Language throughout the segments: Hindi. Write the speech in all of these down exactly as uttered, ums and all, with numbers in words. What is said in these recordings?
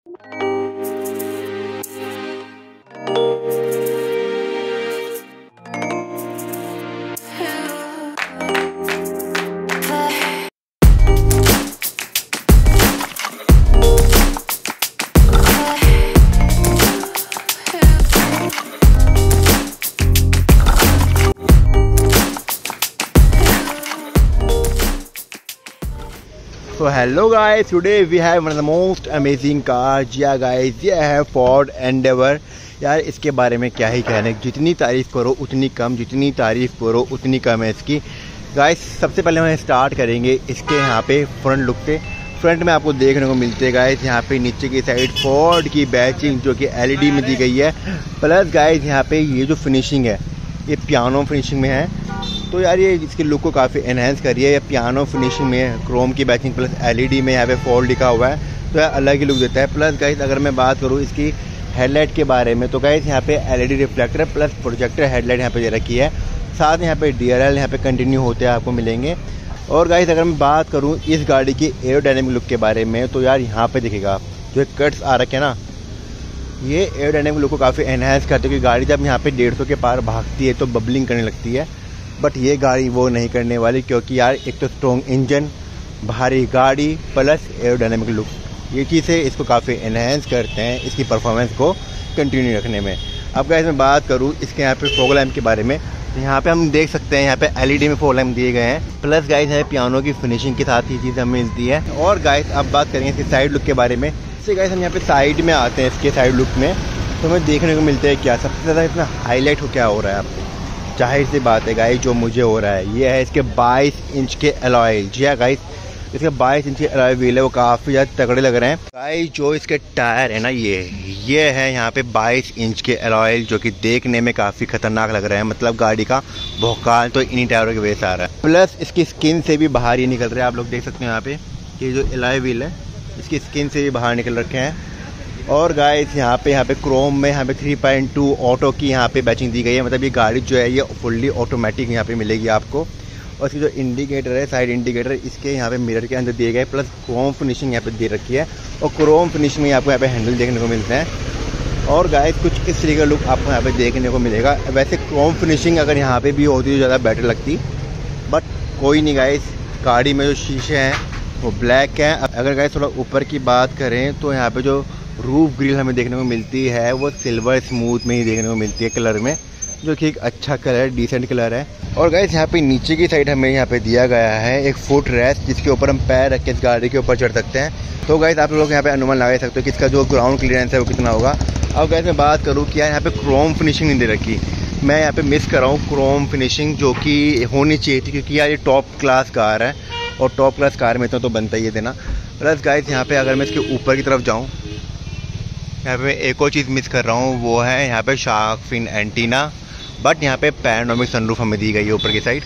So hello guys, today we have one of the most amazing car जी हाँ गाइस, ये है फोर्ड एंडेवर। यार इसके बारे में क्या ही कहने, जितनी तारीफ़ करो उतनी कम, जितनी तारीफ़ करो उतनी कम है इसकी। गाइस सबसे पहले हम स्टार्ट करेंगे इसके यहाँ पे फ्रंट लुक से। फ्रंट में आपको देखने को मिलते हैं गाइस यहाँ पे नीचे की साइड फोर्ड की बैचिंग जो कि एलईडी में दी गई है। प्लस गाइस यहाँ पे ये जो फिनिशिंग है ये पियानो फिनिशिंग में है, तो यार ये इसके लुक को काफ़ी एनहेंस कर रही है। ये पियानो फिनिशिंग में क्रोम की बैकिंग प्लस एलईडी में यहाँ पे फोल्ड लिखा हुआ है, तो यार अलग ही लुक देता है। प्लस गाइस अगर मैं बात करूँ इसकी हेडलाइट के बारे में, तो गाइस यहाँ पे LED reflector plus projector headlight यहाँ पे दे रखी है। साथ में यहाँ पे डी आर एल यहाँ पे कंटिन्यू होते हैं आपको मिलेंगे। और गाइस अगर मैं बात करूँ इस गाड़ी की एरोडायनेमिक लुक के बारे में, तो यार यहाँ पर दिखेगा जो कट्स आ रखे हैं ना, ये एरोडायनेमिक लुक को काफ़ी एनहेंस करते हैं। क्योंकि गाड़ी जब यहाँ पे डेढ़ सौ के पार भागती है तो बबलिंग करने लगती है, बट ये गाड़ी वो नहीं करने वाली, क्योंकि यार एक तो स्ट्रॉन्ग इंजन, भारी गाड़ी प्लस एरोडायनेमिक लुक, ये चीज़ें इसको काफ़ी एनहेंस करते हैं इसकी परफॉर्मेंस को कंटिन्यू रखने में। अब गाइस मैं बात करूँ इसके यहाँ पे फॉग लैम्प के बारे में, तो यहाँ पे हम देख सकते हैं यहाँ पे एलईडी में फॉग लैम्प दिए गए हैं। प्लस गाइस है पियानो की फिनिशिंग के साथ ये चीज़ हमें मिलती है। और गाइस अब बात करेंगे इसके साइड लुक के बारे में। इससे गाइस हम यहाँ पे साइड में आते हैं इसके साइड लुक में, तो हमें देखने को मिलता है क्या सबसे ज़्यादा इतना हाईलाइट हो क्या हो रहा है आपको, जाहिर सी बात है गाइस जो मुझे हो रहा है, ये है इसके बाईस इंच के अलॉय। जी हाँ गाइस, इसके बाईस इंच के अलॉय व्हील है, वो काफ़ी ज़्यादा तगड़े लग रहे हैं। गाइस जो इसके टायर है ना, ये ये है यहाँ पे बाईस इंच के अलॉय, जो कि देखने में काफ़ी खतरनाक लग रहे हैं। मतलब गाड़ी का भौकाल तो इन्हीं टायरों की वजह से आ रहा है। प्लस इसकी स्किन से भी बाहर ही निकल रहा है, आप लोग देख सकते हैं यहाँ पे कि जो अलॉय व्हील है इसकी स्किन से भी बाहर निकल रखे हैं। और गाइस यहाँ पे यहाँ पे क्रोम में यहाँ पे थ्री पॉइंट टू ऑटो की यहाँ पे बैचिंग दी गई है। मतलब ये गाड़ी जो है ये फुल्ली ऑटोमेटिक यहाँ पे मिलेगी आपको। और इसकी जो इंडिकेटर है, साइड इंडिकेटर, इसके यहाँ पे मिरर के अंदर दिए गए, प्लस क्रोम फिनिशिंग यहाँ पे दे रखी है। और क्रोम फिनिशिंग में आपको यहाँ पे हैंडल देखने को मिलते हैं। और गाइस कुछ इस तरीके का लुक आपको यहाँ पे देखने को मिलेगा। वैसे क्रोम फिनिशिंग अगर यहाँ पर भी होती तो ज़्यादा बेटर लगती, बट कोई नहीं गाइस। गाड़ी में जो शीशे हैं वो ब्लैक हैं। अगर गाइस थोड़ा ऊपर की बात करें तो यहाँ पर जो रूफ ग्रिल हमें देखने को मिलती है वो सिल्वर स्मूथ में ही देखने को मिलती है कलर में, जो कि एक अच्छा कलर, डिसेंट कलर है। और गाइस यहाँ पे नीचे की साइड हमें यहाँ पे दिया गया है एक फुट रेस्ट, जिसके ऊपर हम पैर रख के इस गाड़ी के ऊपर चढ़ सकते हैं। तो गाइस आप लोग यहाँ पे अनुमान लगा सकते हो कि इसका जो ग्राउंड क्लियरेंस है वो कितना होगा। अब गाइस मैं बात करूँ कि यहाँ पे क्रोम फिनिशिंग नहीं दे रखी, मैं यहाँ पर मिस कर रहा हूँ क्रोम फिनिशिंग, जो कि होनी चाहिए थी, क्योंकि यार ये टॉप क्लास कार है और टॉप क्लास कार में तो बनता ही है देना। प्लस गाइस यहाँ पर अगर मैं इसके ऊपर की तरफ जाऊँ, यहाँ पे एक और चीज़ मिस कर रहा हूँ, वो है यहाँ पे शार्क फिन एंटीना, बट यहाँ पे पैनोरामिक सनरूफ हमें दी गई है ऊपर की साइड,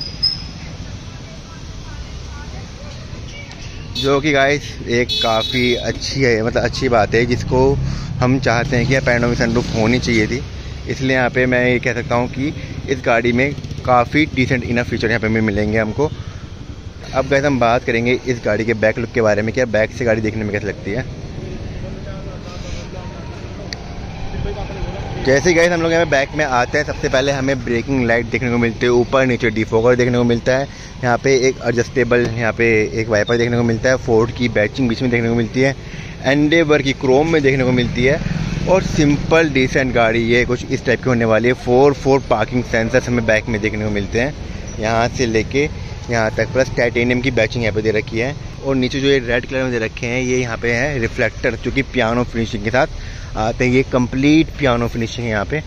जो कि गाइस एक काफ़ी अच्छी है, मतलब अच्छी बात है, जिसको हम चाहते हैं कि पैनोरामिक सनरूफ होनी चाहिए थी। इसलिए यहाँ पे मैं ये कह सकता हूँ कि इस गाड़ी में काफ़ी डिसेंट इनफ फीचर यहाँ पे मिलेंगे हमको। अब गाइस हम बात करेंगे इस गाड़ी के बैक लुक के बारे में, क्या बैक से गाड़ी देखने में कैसे लगती है। जैसे गाइस हम लोग यहाँ पे बैक में आते हैं, सबसे पहले हमें ब्रेकिंग लाइट देखने को मिलती है, ऊपर नीचे डिफोगर देखने को मिलता है, यहाँ पे एक एडजस्टेबल यहाँ पे एक वाइपर देखने को मिलता है, फोर्ड की बैचिंग बीच में देखने को मिलती है, एंडेवर की क्रोम में देखने को मिलती है। और सिंपल डिसेंट गाड़ी ये कुछ इस टाइप की होने वाली है। फोर फोर पार्किंग सेंसर्स हमें बैक में देखने को मिलते हैं, यहाँ से लेके यहाँ तक, प्लस टाइटेनियम की बैचिंग यहाँ पे दे रखी है। और नीचे जो ये रेड कलर में दे रखे हैं, ये यहाँ पे है रिफ्लेक्टर, जो कि पियानो फिनिशिंग के साथ आते हैं, ये कंप्लीट पियानो फिनिशिंग है यहाँ पे।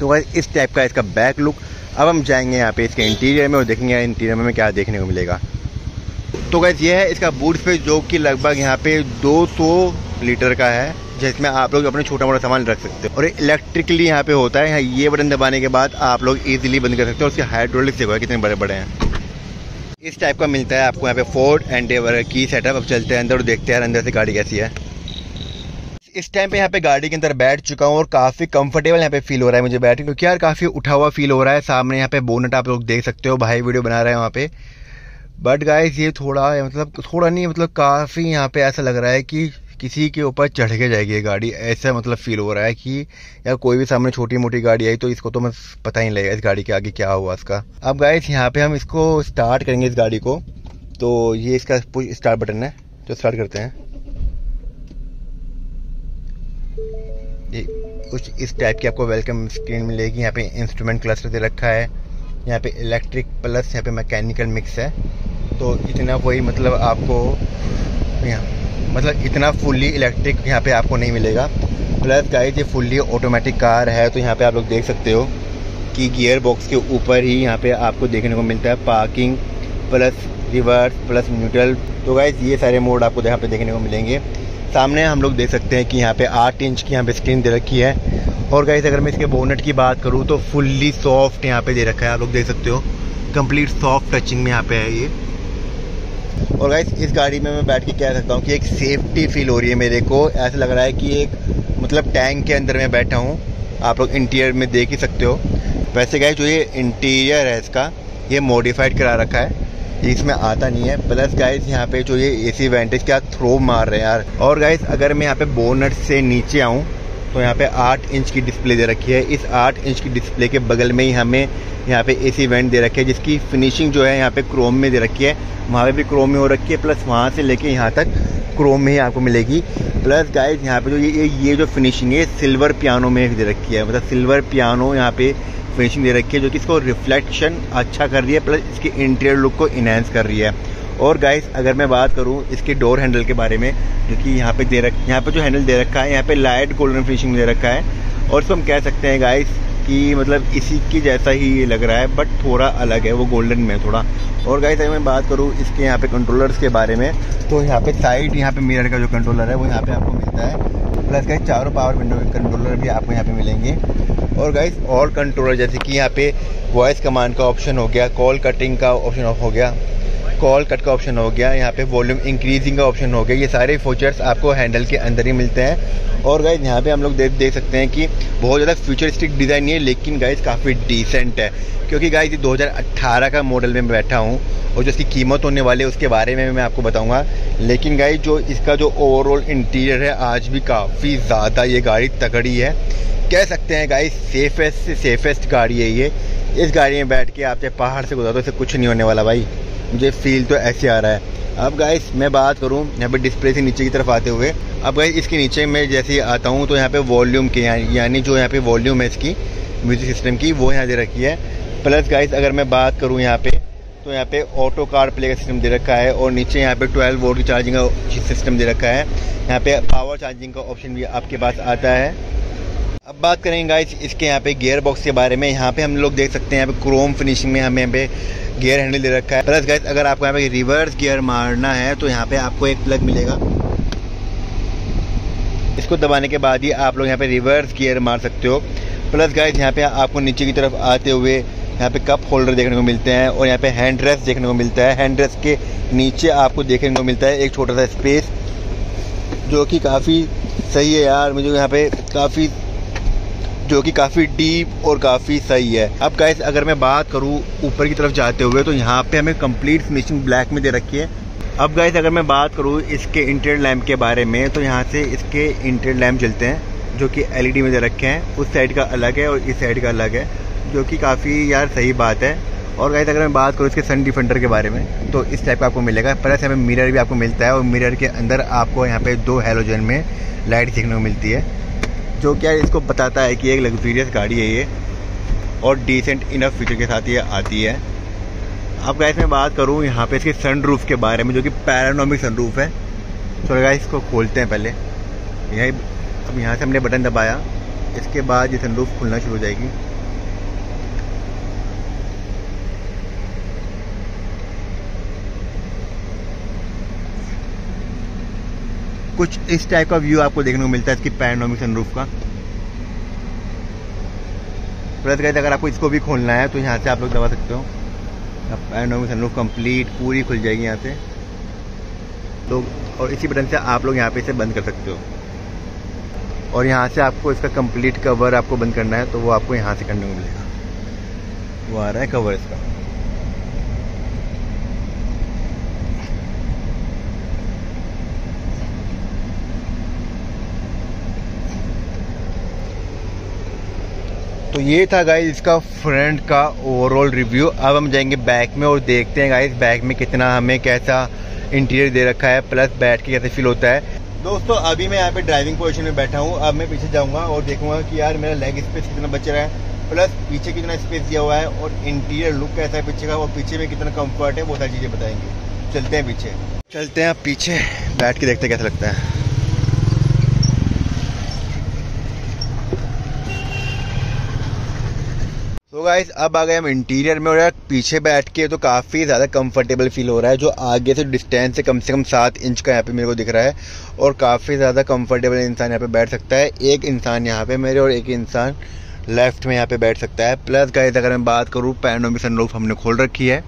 तो इस टाइप का इसका बैक लुक। अब हम जाएंगे यहाँ पे इसके इंटीरियर में और देखेंगे इंटीरियर में क्या देखने को मिलेगा। तो गाइस ये है इसका बूट स्पेस, जो कि लगभग यहाँ पे दो सौ लीटर का है, जिसमें आप लोग अपने छोटा मोटा सामान रख सकते हो। और इलेक्ट्रिकली यहाँ पे होता है, ये बटन दबाने के बाद आप लोग ईजिली बंद कर सकते हो। और उसके हाइड्रोलिक्स देखो कितने बड़े बड़े हैं। इस टाइप का मिलता है आपको यहाँ पे फोर्ड एंडेवर की सेटअप। अब चलते हैं अंदर और देखते हैं अंदर से गाड़ी कैसी है। इस टाइम पे यहाँ पे गाड़ी के अंदर बैठ चुका हूँ और काफ़ी कंफर्टेबल यहाँ पे फील हो रहा है मुझे बैठ के, क्योंकि यार काफ़ी उठा हुआ फील हो रहा है। सामने यहाँ पे बोनट आप लोग देख सकते हो, भाई वीडियो बना रहे हैं वहाँ पे। बट गाइस ये थोड़ा मतलब थोड़ा नहीं मतलब काफ़ी यहाँ पे ऐसा लग रहा है कि किसी के ऊपर चढ़ के जाएगी ये गाड़ी, ऐसा मतलब फील हो रहा है कि यार कोई भी सामने छोटी मोटी गाड़ी आई तो इसको तो मैं पता ही नहीं लगेगा इस गाड़ी के आगे क्या हुआ इसका। अब गाइस यहाँ पे हम इसको स्टार्ट करेंगे इस गाड़ी को, तो ये इसका पुश स्टार्ट बटन है, तो स्टार्ट करते हैं। ये कुछ इस टाइप की आपको वेलकम स्क्रीन मिलेगी, यहाँ पे इंस्ट्रूमेंट क्लस्टर दे रखा है, यहाँ पे इलेक्ट्रिक प्लस यहाँ पे मैकेनिकल मिक्स है। तो इतना कोई मतलब आपको मतलब इतना फुल्ली इलेक्ट्रिक यहाँ पे आपको नहीं मिलेगा। प्लस गाइस ये फुल्ली ऑटोमेटिक कार है, तो यहाँ पे आप लोग देख सकते हो कि गियर बॉक्स के ऊपर ही यहाँ पे आपको देखने को मिलता है parking plus reverse plus neutral. तो गाइस ये सारे मोड आपको यहाँ पे देखने को मिलेंगे। सामने हम लोग देख सकते हैं कि यहाँ पे आठ इंच की यहाँ पे स्क्रीन दे रखी है। और गाइस अगर मैं इसके बोनेट की बात करूँ तो फुल्ली सॉफ्ट यहाँ पे दे रखा है, आप लोग देख सकते हो कंप्लीट सॉफ्ट टचिंग में यहाँ पे है ये। और गाइस इस गाड़ी में मैं बैठ के कह सकता हूँ कि एक सेफ्टी फील हो रही है मेरे को, ऐसा लग रहा है कि एक मतलब टैंक के अंदर मैं बैठा हूँ। आप लोग इंटीरियर में देख ही सकते हो। वैसे गाइस जो ये इंटीरियर है इसका ये मॉडिफाइड करा रखा है, इसमें आता नहीं है। प्लस गाइस यहाँ पे जो ये एसी वेंट है क्या थ्रो मार रहे हैं यार। और गाइस अगर मैं यहाँ पे बोनट से नीचे आऊँ तो यहाँ पे आठ इंच की डिस्प्ले दे रखी है। इस आठ इंच की डिस्प्ले के बगल में ही हमें यहाँ पे एसी वेंट दे रखी है, जिसकी फिनिशिंग जो है यहाँ पे क्रोम में दे रखी है, वहाँ पे भी क्रोम में हो रखी है। प्लस वहाँ से लेके यहाँ तक क्रोम में ही आपको मिलेगी। प्लस गाइस यहाँ पे जो ये ये जो फिनिशिंग है सिल्वर पियानो में दे रखी है, मतलब सिल्वर पियानो यहाँ पे फिनिशिंग दे रखी है, जो कि इसको रिफ्लेक्शन अच्छा कर रही है प्लस इसके इंटीरियर लुक को इन्हेंस कर रही है। और गाइस अगर मैं बात करूँ इसके डोर हैंडल के बारे में, जो कि यहाँ पे दे रख यहाँ पे जो हैंडल दे रखा है यहाँ पे लाइट गोल्डन फिनिशिंग दे रखा है। और इसको हम कह सकते हैं गाइस कि मतलब इसी की जैसा ही ये लग रहा है, बट थोड़ा अलग है, वो गोल्डन में थोड़ा। और गाइस अगर मैं बात करूँ इसके यहाँ पे कंट्रोलर्स के बारे में, तो यहाँ पे साइड यहाँ पे मिरर का जो कंट्रोलर है वो यहाँ पे आपको मिलता है। प्लस गाइस चारों पावर विंडो के कंट्रोलर भी आपको यहाँ पे मिलेंगे। और गाइस और कंट्रोलर जैसे कि यहाँ पे वॉइस कमांड का ऑप्शन हो गया, कॉल कटिंग का ऑप्शन हो गया, कॉल कट का ऑप्शन हो गया, यहाँ पे वॉल्यूम इंक्रीजिंग का ऑप्शन हो गया। ये सारे फीचर्स आपको हैंडल के अंदर ही मिलते हैं। और गाइस यहाँ पे हम लोग देख देख सकते हैं कि बहुत ज़्यादा फ्यूचरिस्टिक डिज़ाइन नहीं है, लेकिन गाइस काफ़ी डिसेंट है। क्योंकि गाइस ये दो हज़ार अठारह का मॉडल में बैठा हूँ और जो इसकी कीमत होने वाली है उसके बारे में मैं आपको बताऊँगा। लेकिन गाइस जो इसका जो ओवरऑल इंटीरियर है आज भी काफ़ी ज़्यादा ये गाड़ी तगड़ी है। कह सकते हैं गाइस सेफेस्ट से सेफेस्ट गाड़ी है ये। इस गाड़ी में बैठ के आप चाहे पहाड़ से गुजारो, इससे कुछ नहीं होने वाला भाई, मुझे फील तो ऐसे आ रहा है। अब गाइस मैं बात करूं यहाँ पे डिस्प्ले से नीचे की तरफ आते हुए, अब गाइस इसके नीचे में जैसे ही आता हूं तो यहाँ पे वॉल्यूम के यानी जो यहाँ पे वॉल्यूम है इसकी म्यूजिक सिस्टम की वो यहाँ दे रखी है। प्लस गाइस अगर मैं बात करूं यहाँ पे तो यहाँ पे ऑटो कार प्ले का सिस्टम दे रखा है और नीचे यहाँ पे ट्वेल्व वोल्ट की चार्जिंग का सिस्टम दे रखा है। यहाँ पे पावर चार्जिंग का ऑप्शन भी आपके पास आता है। अब बात करेंगे गाइस इसके यहाँ पे गियर बॉक्स के बारे में। यहाँ पे हम लोग देख सकते हैं यहाँ पे क्रोम फिनिशिंग में हमें यहाँ पे गियर हैंडल दे रखा है। प्लस गाइस अगर आपको यहाँ पे रिवर्स गियर मारना है तो यहाँ पे आपको एक प्लग मिलेगा, इसको दबाने के बाद ही आप लोग यहाँ पे रिवर्स गियर मार सकते हो। प्लस गाइस यहाँ पे आपको नीचे की तरफ आते हुए यहाँ पे कप होल्डर देखने को मिलते हैं और यहाँ पे हैंड रेस्ट देखने को मिलता है। हैंड रेस्ट के नीचे आपको देखने को मिलता है एक छोटा सा स्पेस, जो कि काफ़ी सही है यार। मुझे यहाँ पे काफ़ी जो कि काफ़ी डीप और काफ़ी सही है। अब गाइस अगर मैं बात करूँ ऊपर की तरफ जाते हुए तो यहाँ पे हमें कंप्लीट फिनिशिंग ब्लैक में दे रखी है। अब गाइस अगर मैं बात करूँ इसके इंटीरियर लैम्प के बारे में तो यहाँ से इसके इंटीरियर लैम्प जलते हैं, जो कि एलईडी में दे रखे हैं। उस साइड का अलग है और इस साइड का अलग है, जो कि काफ़ी यार सही बात है। और गाइस अगर मैं बात करूँ इसके सन डिफेंडर के बारे में तो इस टाइप का आपको मिलेगा। प्लस हमें मिरर भी आपको मिलता है और मिरर के अंदर आपको यहाँ पे दो हेलोजन में लाइट देखने को मिलती है, जो क्या इसको बताता है कि एक लग्जूरियस गाड़ी है ये और डिसेंट इनफ फीचर के साथ ये आती है। अब गाइस मैं बात करूँ यहाँ पे इसके सनरूफ के बारे में, जो कि पैरानोमिक सनरूफ है। चलो गाइस इसको खोलते हैं पहले, यही अब यहाँ से हमने बटन दबाया, इसके बाद ये सनरूफ खुलना शुरू हो जाएगी। कुछ इस टाइप का व्यू आपको देखने को मिलता है इसकी पैनोरामिक सनरूफ का। प्लस गाइस अगर आपको इसको भी खोलना है तो यहाँ से आप लोग दबा सकते हो, अब पैनोरामिक सनरूफ कंप्लीट पूरी खुल जाएगी यहाँ से लोग, और इसी बटन से आप लोग यहाँ पे इसे बंद कर सकते हो। और यहाँ से आपको इसका कंप्लीट कवर आपको बंद करना है तो वो आपको यहाँ से करने को मिलेगा, वो आ रहा है कवर इसका। तो ये था गाइस इसका फ्रंट का ओवरऑल रिव्यू। अब हम जाएंगे बैक में और देखते हैं गाइस बैक में कितना हमें कैसा इंटीरियर दे रखा है, प्लस बैठ के कैसे फील होता है। दोस्तों अभी मैं यहाँ पे ड्राइविंग पोजीशन में बैठा हूँ, अब मैं पीछे जाऊँगा और देखूँगा कि यार मेरा लेग स्पेस कितना बच रहा है, प्लस पीछे कितना स्पेस दिया हुआ है और इंटीरियर लुक कैसा है पीछे का और पीछे में कितना कम्फर्ट है, वो सारी चीज़ें बताएँगे। चलते हैं पीछे चलते हैं आप पीछे बैठ के देखते हैं कैसा लगता है। तो गाइस अब आ गए हम इंटीरियर में और यार पीछे बैठ के तो काफ़ी ज़्यादा कंफर्टेबल फील हो रहा है। जो आगे से डिस्टेंस से कम से कम सात इंच का यहाँ पे मेरे को दिख रहा है और काफ़ी ज़्यादा कंफर्टेबल इंसान यहाँ पे बैठ सकता है। एक इंसान यहाँ पे मेरे और एक इंसान लेफ्ट में यहाँ पे बैठ सकता है। प्लस गाइस अगर मैं बात करूँ पैनों में सनरूफ हमने खोल रखी है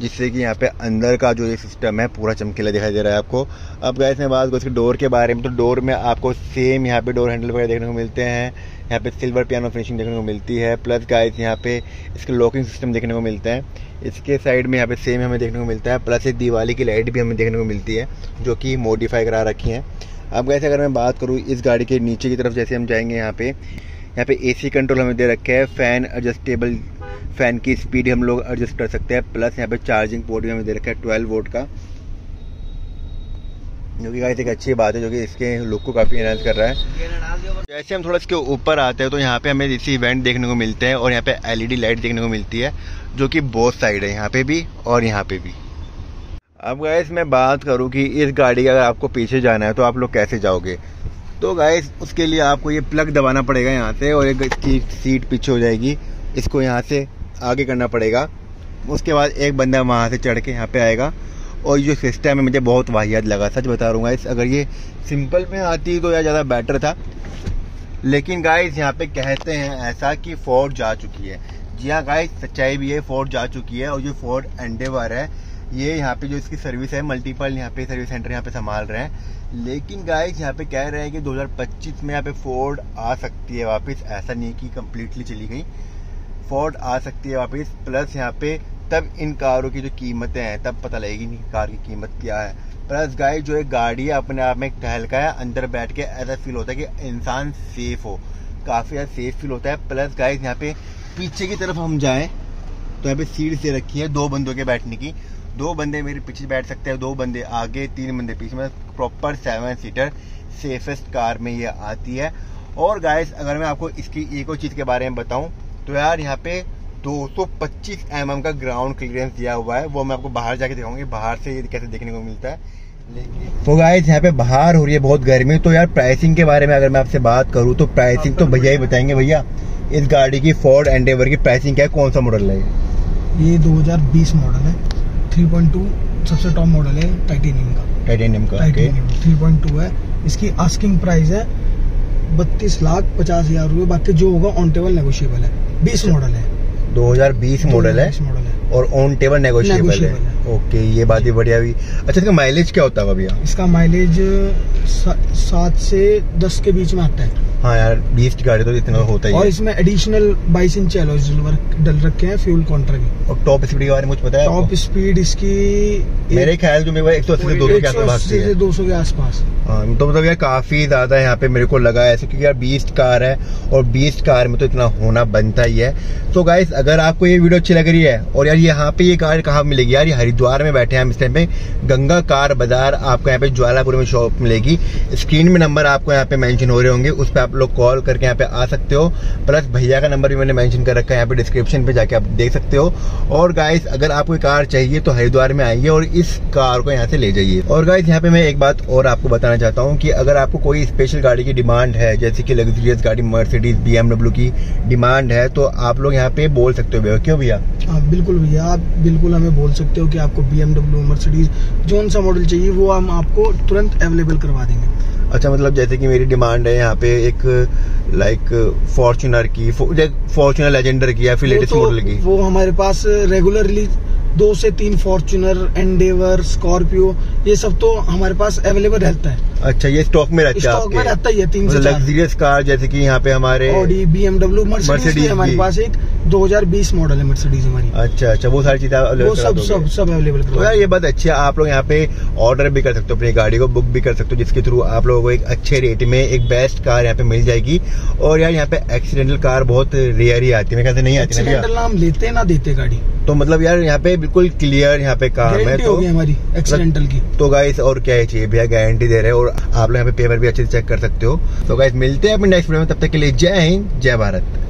जिससे कि यहाँ पे अंदर का जो ये सिस्टम है पूरा चमकीला दिखाई दे रहा है आपको। अब गाइस मैं बात करूँ इसके डोर के बारे में तो डोर में आपको सेम यहाँ पे डोर हैंडल वगैरह देखने को मिलते हैं। यहाँ पे सिल्वर पियानो फिनिशिंग देखने को मिलती है। प्लस गाइस यहाँ पे इसके लॉकिंग सिस्टम देखने को मिलता है। इसके साइड में यहाँ पे सेम हमें देखने को मिलता है। प्लस एक दिवाली की लाइट भी हमें देखने को मिलती है जो कि मॉडिफाई करा रखी है। अब गाइस अगर मैं बात करूँ इस गाड़ी के नीचे की तरफ जैसे हम जाएंगे यहाँ पे यहाँ पे एसी कंट्रोल हमें दे रखे है। फ़ैन एडजस्टेबल फ़ैन की स्पीड हम लोग एडजस्ट कर सकते हैं। प्लस यहाँ पे चार्जिंग पोर्ट भी हमें दे रखा है ट्वेल्व वोल्ट का जो कि गाइस एक अच्छी बात है जो कि इसके लुक को काफ़ी एनहांस कर रहा है। जैसे हम थोड़ा इसके ऊपर आते हैं तो यहाँ पे हमें इसी इवेंट देखने को मिलते हैं और यहाँ पे एलईडी लाइट देखने को मिलती है जो कि बोथ साइड है यहाँ पे भी और यहाँ पे भी। अब गाइस मैं बात करूँ कि इस गाड़ी का अगर आपको पीछे जाना है तो आप लोग कैसे जाओगे तो गाइस उसके लिए आपको ये प्लग दबाना पड़ेगा यहाँ से और एक इसकी सीट पीछे हो जाएगी इसको यहाँ से आगे करना पड़ेगा। उसके बाद एक बंदा वहाँ से चढ़ के यहाँ पे आएगा और जो सिस्टम है मुझे बहुत वाहियात लगा सच बता रहा हूँ गाइस। अगर ये सिंपल में आती तो यार ज़्यादा बेटर था लेकिन गाइस यहाँ पे कहते हैं ऐसा कि फोर्ड जा चुकी है। जी हाँ गाइस सच्चाई भी है फोर्ड जा चुकी है। और जो फोर्ड एंडेवर है ये यहाँ पे जो इसकी सर्विस है मल्टीपल यहाँ पे सर्विस सेंटर यहाँ पे संभाल रहे हैं लेकिन गाइस यहाँ पे कह रहे हैं कि दो हज़ार पच्चीस में यहाँ पे फोर्ड आ सकती है वापस। ऐसा नहीं कि कम्प्लीटली चली गई फोर्ड आ सकती है वापस। प्लस यहाँ पे तब इन कारों की जो कीमतें हैं तब पता लगेगी कि कार की कीमत क्या है। प्लस गाइस जो एक गाड़ी है अपने आप में एक टहलका है अंदर बैठ के ऐसा फील होता है कि इंसान सेफ हो काफ़ी ज़्यादा सेफ फील होता है। प्लस गाइस यहाँ पे पीछे की तरफ हम जाएँ तो यहाँ पे सीट से रखी है दो बंदों के बैठने की। दो बंदे मेरे पीछे बैठ सकते हैं दो बंदे आगे तीन बंदे पीछे में proper seven seater safest car में ये आती है। और गाइस अगर मैं आपको इसकी एक और चीज़ के बारे में बताऊँ तो यार यहाँ पे दो सौ पच्चीस एम एम का ग्राउंड क्लियरेंस दिया हुआ है वो मैं आपको बाहर जाके दिखाऊंगी बाहर से ये कैसे देखने को मिलता है। लेकिन तो गाइस यहाँ पे बाहर हो रही है बहुत गर्मी तो यार प्राइसिंग के बारे में अगर मैं आपसे बात करूँ तो प्राइसिंग तो भैया ही बताएंगे। भैया इस गाड़ी की फोर्ड एंडेवर की प्राइसिंग क्या है कौन सा मॉडल है ये? दो हज़ार बीस मॉडल है थ्री पॉइंट टू सबसे टॉप मॉडल है टाइटेनियम का टाइटेनियम का थ्री पॉइंट टू है। इसकी आस्किंग प्राइस है बत्तीस लाख पचास हजार रूपए बाकी जो होगा ऑन टेबल नेगोशिएबल है। बीस मॉडल है दो हज़ार बीस मॉडल है और ऑन टेबल नेगोशिएबल है। ओके ये बात भी बढ़िया हुई। अच्छा इसका माइलेज क्या होता है भैया? इसका माइलेज सात से दस के बीच में आता है। हाँ यार बीस की गाड़ी तो इतना होता ही है। और इसमें एडिशनल बाईस इंच अलॉय व्हील डल रखे हैं फ्यूल कॉन्ट्रा की। और टॉप स्पीड के बारे में कुछ पता है? टॉप स्पीड इसकी मेरे ख्याल जो मेरे एक सौ अस्सी से दो सौ के आसपास भागती है दो सौ के आसपास। हाँ तो मतलब यार काफी ज्यादा यहाँ पे मेरे को लगा ऐसे क्योंकि यार बीस कार है और बीस कार में तो इतना होना बनता ही है। तो गाइस अगर आपको ये वीडियो अच्छी लग रही है और यार यहाँ पे ये कार कहाँ मिलेगी यार हरिद्वार में बैठे हैं हम इस टाइम पे गंगा कार बाजार आपको यहाँ पे ज्वालापुरी में शॉप मिलेगी। स्क्रीन में नंबर आपको यहाँ पे मेंशन हो रहे होंगे उस पर आप लोग कॉल करके यहाँ पे आ सकते हो। प्लस भैया का नंबर भी मैंने मेंशन कर रखा है यहाँ पे डिस्क्रिप्शन पे जाके आप देख सकते हो। और गाइस अगर आपको कार चाहिए तो हरिद्वार में आइए और इस कार को यहाँ से ले जाइए। और गाइस यहाँ पे मैं एक बात और आपको बताना चाहता हूँ कि अगर आपको कोई स्पेशल गाड़ी की डिमांड है जैसे कि लग्जरियस गाड़ी मर्सिडीज बीएमडब्ल्यू की डिमांड है तो आप लोग यहाँ पे बोल सकते हो। क्यों भैया? बिल्कुल भैया आप बिल्कुल हमें बोल सकते हो कि आपको बीएमडब्ल्यू मर्सिडीज जो सा मॉडल चाहिए वो हम आपको तुरंत अवेलेबल करवा देंगे। अच्छा मतलब जैसे कि मेरी डिमांड है यहाँ पे एक लाइक फॉर्च्यूनर की फॉर्च्यूनर लेजेंडर की या फिर लेटेस्ट मॉडल की वो हमारे पास रेगुलरली दो से तीन फॉर्च्यूनर एंडेवर स्कॉर्पियो ये सब तो हमारे पास अवेलेबल रहता है। अच्छा ये स्टॉक में रहता है स्टॉक में रहता है तीन से चार लग्जरियस कार जैसे कि यहाँ पे हमारे ऑडी बीएमडब्ल्यू मर्सिडीज हमारे पास एक दो हज़ार बीस मॉडल है मर्सिडीज हमारी। अच्छा अच्छा वो सारी चीजें वो सब सब सब अवेलेबल। तो यार ये बात अच्छी है आप लोग यहाँ पे ऑर्डर भी कर सकते हो अपनी गाड़ी को बुक भी कर सकते हो जिसके थ्रू आप लोगों को एक अच्छे रेट में एक बेस्ट कार यहाँ पे मिल जाएगी। और यार यहाँ पे एक्सीडेंटल कार बहुत रेयर ही आती है मेरे ख्याल से नहीं आती एक्सीडेंटल नाम लेते ना देते गाड़ी तो मतलब यार यहाँ पे बिल्कुल क्लियर यहाँ पे काम है तो हमारी एक्सीडेंटल की। तो गाइस और क्या है चाहिए भैया गारंटी दे रहे हैं और आप लोग यहाँ पे पेपर भी अच्छे से चेक कर सकते हो। तो गाइस मिलते हैं अपने नेक्स्ट वीडियो में तब तक के लिए जय हिंद जय भारत।